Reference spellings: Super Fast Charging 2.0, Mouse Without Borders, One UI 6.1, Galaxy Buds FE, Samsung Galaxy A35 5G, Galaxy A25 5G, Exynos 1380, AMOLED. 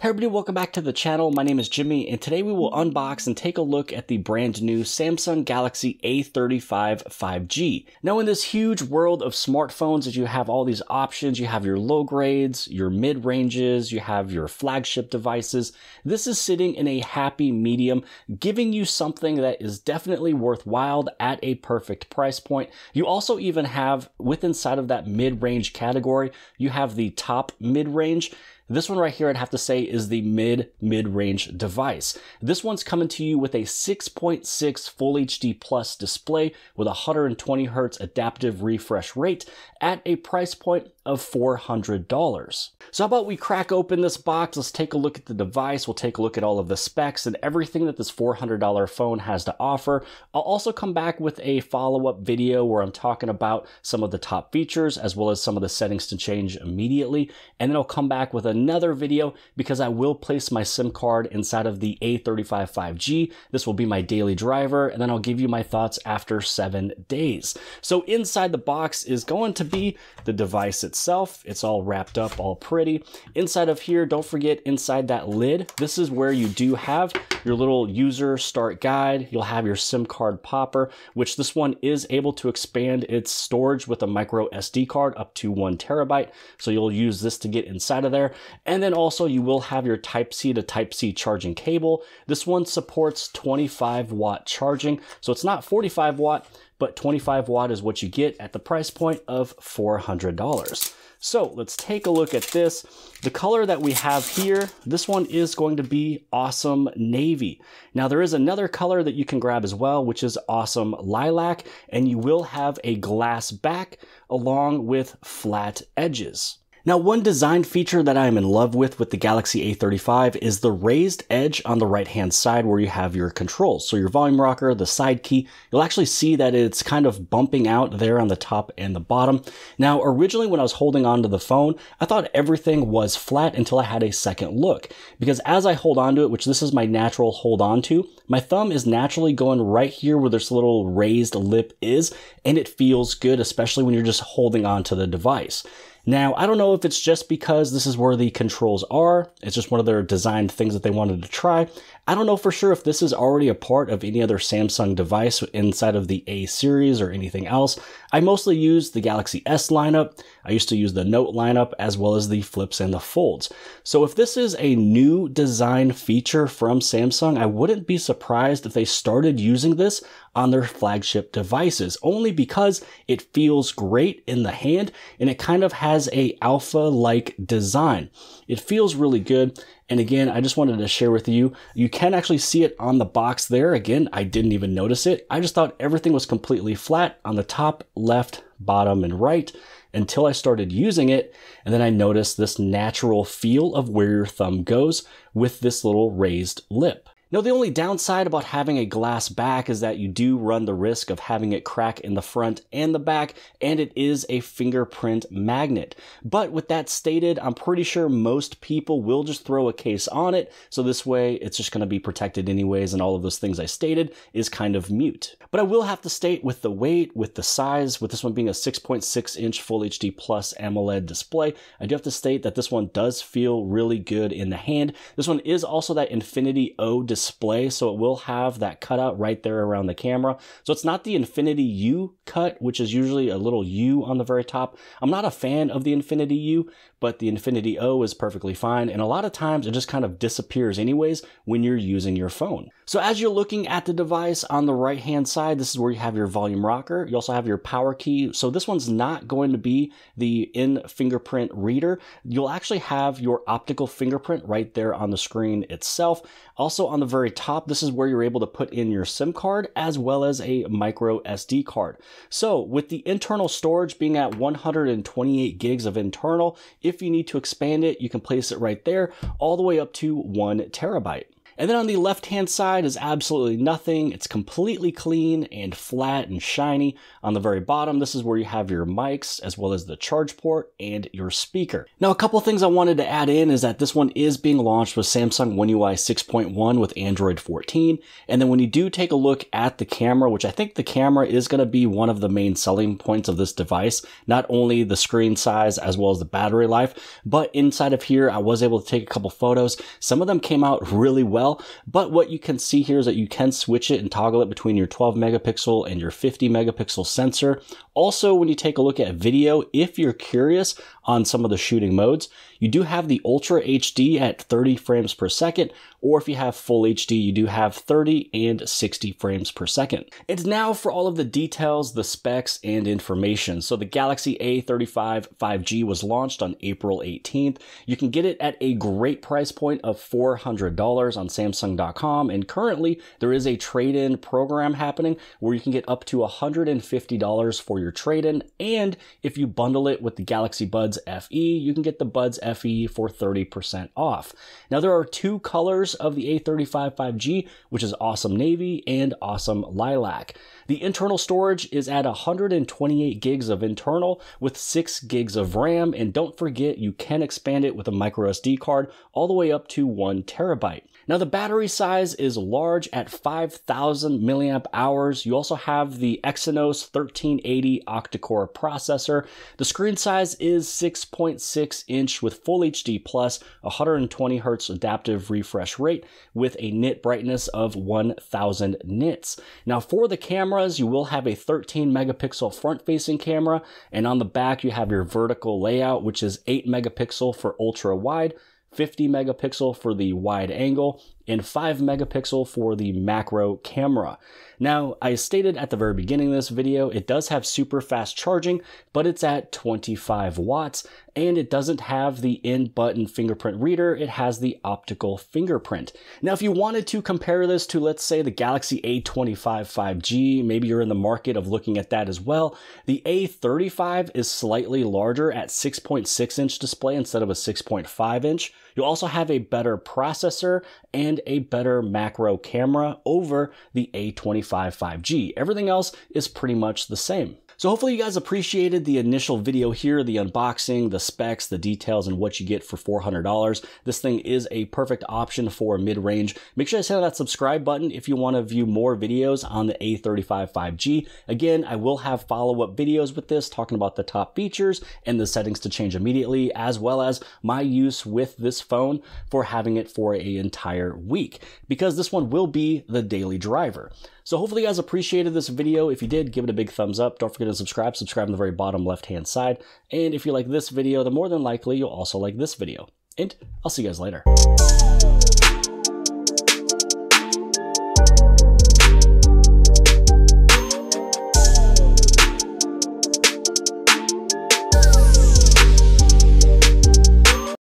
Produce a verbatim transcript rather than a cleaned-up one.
Hey everybody, welcome back to the channel. My name is Jimmy and today we will unbox and take a look at the brand new Samsung Galaxy A thirty-five five G. Now in this huge world of smartphones that you have all these options, you have your low grades, your mid ranges, you have your flagship devices. This is sitting in a happy medium, giving you something that is definitely worthwhile at a perfect price point. You also even have within inside of that mid range category, you have the top mid range. This one right here, I'd have to say, is the mid, mid-range device. This one's coming to you with a six point six Full H D Plus display with one hundred twenty hertz adaptive refresh rate at a price point of four hundred dollars. So how about we crack open this box? Let's take a look at the device. We'll take a look at all of the specs and everything that this four hundred dollar phone has to offer. I'll also come back with a follow-up video where I'm talking about some of the top features as well as some of the settings to change immediately. And then I'll come back with another video because I will place my SIM card inside of the A thirty-five five G. This will be my daily driver. And then I'll give you my thoughts after seven days. So inside the box is going to be the device itself. Itself. It's all wrapped up, all pretty. Inside of here, don't forget inside that lid, this is where you do have your little user start guide. You'll have your SIM card popper, which this one is able to expand its storage with a micro S D card up to one terabyte. So you'll use this to get inside of there. And then also you will have your Type-C to Type-C charging cable. This one supports twenty-five watt charging. So it's not forty-five watt, but twenty-five watt is what you get at the price point of four hundred dollars. So let's take a look at this. The color that we have here, this one is going to be Awesome Navy. Now there is another color that you can grab as well, which is Awesome Lilac, and you will have a glass back along with flat edges. Now, one design feature that I'm in love with with the Galaxy A thirty-five is the raised edge on the right-hand side where you have your controls. So your volume rocker, the side key, you'll actually see that it's kind of bumping out there on the top and the bottom. Now, originally when I was holding onto the phone, I thought everything was flat until I had a second look. Because as I hold onto it, which this is my natural hold onto, my thumb is naturally going right here where this little raised lip is, and it feels good, especially when you're just holding onto the device. Now, I don't know if it's just because this is where the controls are. It's just one of their designed things that they wanted to try. I don't know for sure if this is already a part of any other Samsung device inside of the A series or anything else. I mostly use the Galaxy S lineup. I used to use the Note lineup as well as the flips and the folds. So if this is a new design feature from Samsung, I wouldn't be surprised if they started using this on their flagship devices, only because it feels great in the hand and it kind of has a alpha-like design. It feels really good. And again, I just wanted to share with you, you can actually see it on the box there. Again, I didn't even notice it. I just thought everything was completely flat on the top, left, bottom, and right until I started using it. And then I noticed this natural feel of where your thumb goes with this little raised lip. Now, the only downside about having a glass back is that you do run the risk of having it crack in the front and the back, and it is a fingerprint magnet. But with that stated, I'm pretty sure most people will just throw a case on it. So this way it's just going to be protected anyways. And all of those things I stated is kind of mute. But I will have to state with the weight, with the size, with this one being a six point six inch Full H D Plus AMOLED display, I do have to state that this one does feel really good in the hand. This one is also that Infinity O display. display, so it will have that cutout right there around the camera. So it's not the Infinity U cut, which is usually a little U on the very top. I'm not a fan of the Infinity U, but the Infinity O is perfectly fine. And a lot of times it just kind of disappears anyways when you're using your phone. So as you're looking at the device on the right hand side, this is where you have your volume rocker. You also have your power key. So this one's not going to be the in fingerprint reader. You'll actually have your optical fingerprint right there on the screen itself. Also on the very top, this is where you're able to put in your SIM card as well as a micro S D card. So with the internal storage being at one hundred twenty-eight gigs of internal, if you need to expand it, you can place it right there all the way up to one terabyte. And then on the left-hand side is absolutely nothing. It's completely clean and flat and shiny. On the very bottom, this is where you have your mics as well as the charge port and your speaker. Now, a couple things I wanted to add in is that this one is being launched with Samsung One U I six point one with Android fourteen. And then when you do take a look at the camera, which I think the camera is going to be one of the main selling points of this device, not only the screen size as well as the battery life, but inside of here, I was able to take a couple photos. Some of them came out really well, but what you can see here is that you can switch it and toggle it between your twelve megapixel and your fifty megapixel sensor. Also, when you take a look at video, if you're curious on some of the shooting modes, you do have the Ultra H D at thirty frames per second, or if you have Full H D, you do have thirty and sixty frames per second. It's now for all of the details, the specs, and information. So the Galaxy A thirty-five five G was launched on April eighteenth. You can get it at a great price point of four hundred dollars on Samsung dot com, and currently there is a trade-in program happening where you can get up to one hundred fifty dollars for your trade-in, and if you bundle it with the Galaxy Buds F E, you can get the Buds F E for thirty percent off. Now there are two colors of the A thirty-five five G, which is awesome navy and awesome lilac. The internal storage is at one hundred twenty-eight gigs of internal with six gigs of RAM, and don't forget you can expand it with a micro S D card all the way up to one terabyte. Now the battery size is large at five thousand milliamp hours. You also have the Exynos thirteen eighty octa-core processor. The screen size is six point six inch with Full H D plus, one hundred twenty hertz adaptive refresh rate with a nit brightness of one thousand nits. Now for the cameras, you will have a thirteen megapixel front-facing camera, and on the back you have your vertical layout, which is eight megapixel for ultra wide, fifty megapixel for the wide angle, and five megapixel for the macro camera. Now, I stated at the very beginning of this video, it does have super fast charging, but it's at twenty-five watts, and it doesn't have the in-button fingerprint reader, it has the optical fingerprint. Now, if you wanted to compare this to, let's say, the Galaxy A twenty-five five G, maybe you're in the market of looking at that as well, the A thirty-five is slightly larger at six point six inch display instead of a six point five inch. You also have a better processor and a better macro camera over the A twenty-five five G. Everything else is pretty much the same. So hopefully you guys appreciated the initial video here, the unboxing, the specs, the details, and what you get for four hundred dollars. This thing is a perfect option for mid-range. Make sure to hit that subscribe button if you want to view more videos on the A thirty-five five G. Again, I will have follow-up videos with this talking about the top features and the settings to change immediately, as well as my use with this phone for having it for an entire week, because this one will be the daily driver. So hopefully you guys appreciated this video. If you did, give it a big thumbs up. Don't forget to subscribe. Subscribe on the very bottom left-hand side. And if you like this video, then more than likely you'll also like this video. And I'll see you guys later.